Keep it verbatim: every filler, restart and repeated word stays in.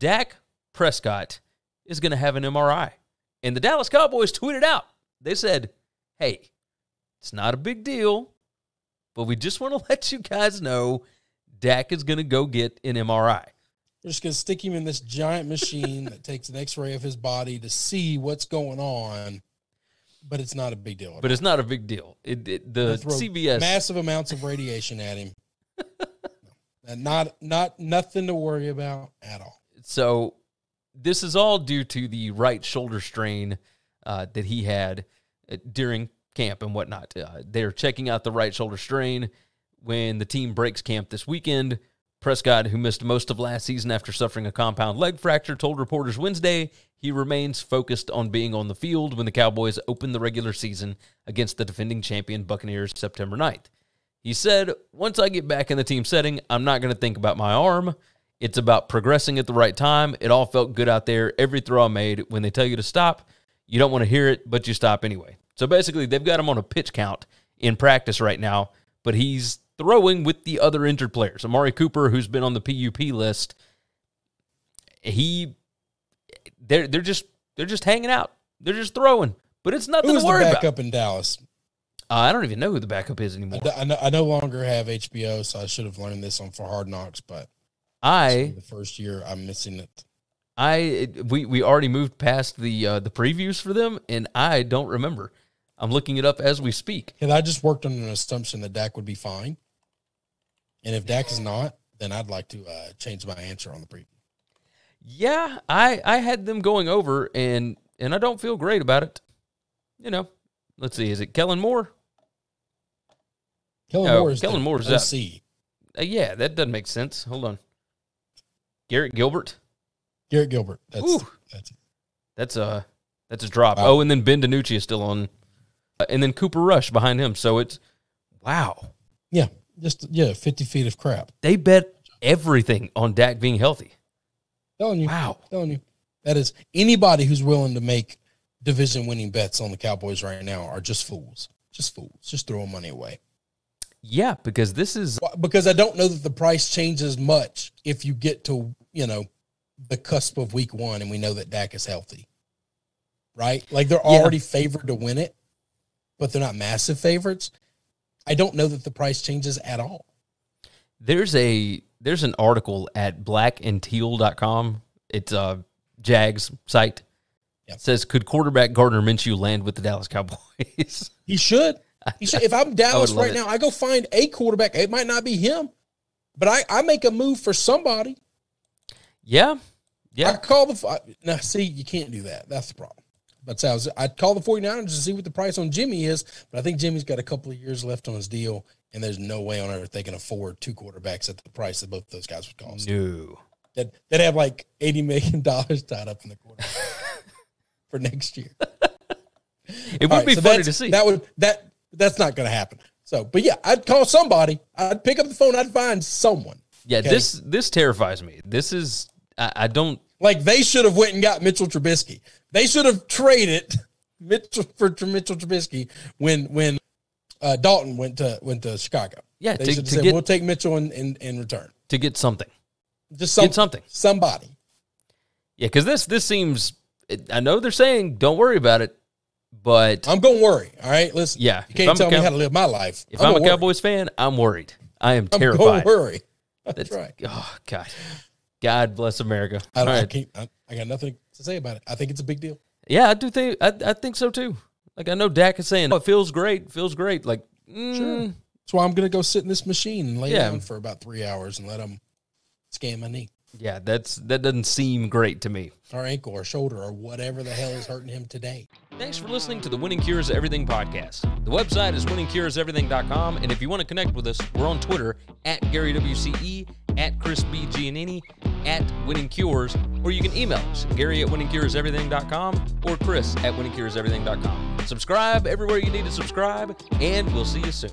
Dak Prescott is going to have an M R I. And the Dallas Cowboys tweeted out. They said, hey, it's not a big deal, but we just want to let you guys know Dak is going to go get an M R I. They're just going to stick him in this giant machine that takes an x-ray of his body to see what's going on, but it's not a big deal. But it's not a big deal. It, it, the C B S. Massive amounts of radiation at him. And not, not nothing to worry about at all. So this is all due to the right shoulder strain uh, that he had during camp and whatnot. Uh, they're checking out the right shoulder strain when the team breaks camp this weekend. Prescott, who missed most of last season after suffering a compound leg fracture, told reporters Wednesday he remains focused on being on the field when the Cowboys open the regular season against the defending champion Buccaneers September ninth. He said, once I get back in the team setting, I'm not going to think about my arm. It's about progressing at the right time. It all felt good out there. Every throw I made, when they tell you to stop, you don't want to hear it, but you stop anyway. So basically, they've got him on a pitch count in practice right now, but he's throwing with the other injured players. Amari Cooper, who's been on the P U P list, he, they're they're just they're just hanging out. They're just throwing, but it's nothing to worry about. Who's the backup in Dallas? Uh, I don't even know who the backup is anymore. I, I, I no longer have H B O, so I should have learned this on for Hard Knocks. But I the first year I'm missing it. I we we already moved past the uh, the previews for them, and I don't remember. I'm looking it up as we speak. And I just worked on an assumption that Dak would be fine. And if Dak is not, then I'd like to uh, change my answer on the preview. Yeah, I, I had them going over, and and I don't feel great about it. You know, let's see. Is it Kellen Moore? Kellen no, Moore is Kellen Moore's O C. Up. Uh, yeah, that doesn't make sense. Hold on. Garrett Gilbert? Garrett Gilbert. That's Ooh. that's it. That's a, that's a drop. Wow. Oh, and then Ben DiNucci is still on. Uh, and then Cooper Rush behind him. So it's, wow. Yeah. Just, yeah, fifty feet of crap. They bet everything on Dak being healthy. Telling you. Wow. Telling you. That is, anybody who's willing to make division-winning bets on the Cowboys right now are just fools. Just fools. Just throwing money away. Yeah, because this is. Because I don't know that the price changes much if you get to, you know, the cusp of week one and we know that Dak is healthy. Right? Like, they're yeah. already favored to win it, but they're not massive favorites. I don't know that the price changes at all. There's a there's an article at black and teal dot com. It's a Jags site. Yep. It says, could quarterback Gardner Minshew land with the Dallas Cowboys? He should. He should. If I'm Dallas right it. now, I go find a quarterback. It might not be him, but I, I make a move for somebody. Yeah. Yeah. I call the – now, see, you can't do that. That's the problem. That's how I'd call the forty-niners to see what the price on Jimmy is, but I think Jimmy's got a couple of years left on his deal, and there's no way on earth they can afford two quarterbacks at the price that both those guys would cost. No. They'd, they'd have like eighty million dollars tied up in the quarterback for next year. It would right, be so funny to see. That would that That's not going to happen. So, but, yeah, I'd call somebody. I'd pick up the phone. I'd find someone. Yeah, okay? this this terrifies me. This is I, – I don't – Like, they should have went and got Mitchell Trubisky. They should have traded Mitchell for Mitchell Trubisky when when uh, Dalton went to went to Chicago. Yeah, they to, should have to said, get, we'll take Mitchell in, in, in return. To get something. Just some, get something. Somebody. Yeah, because this, this seems, I know they're saying don't worry about it, but. I'm going to worry, all right? Listen, yeah, you can't tell me how to live my life. If I'm, I'm a Cowboys fan, I'm worried. I am terrified. I'm going to worry. That's, That's right. Oh, God. God bless America. I, right. I, can't, I, I got nothing to say about it. I think it's a big deal. Yeah, I do think I, I think so too. Like I know Dak is saying, oh, it feels great, feels great. Like mm. sure. That's why I'm gonna go sit in this machine and lay yeah. down for about three hours and let them scan my knee. Yeah, that's that doesn't seem great to me. Or ankle or shoulder or whatever the hell is hurting him today. Thanks for listening to the Winning Cures Everything podcast. The website is winning cures everything dot com, and if you want to connect with us, we're on Twitter at Gary W C E, at Chris B Giannini, at Winning Cures, or you can email us, Gary at winning cures everything dot com or Chris at winning cures everything dot com. Subscribe everywhere you need to subscribe, and we'll see you soon.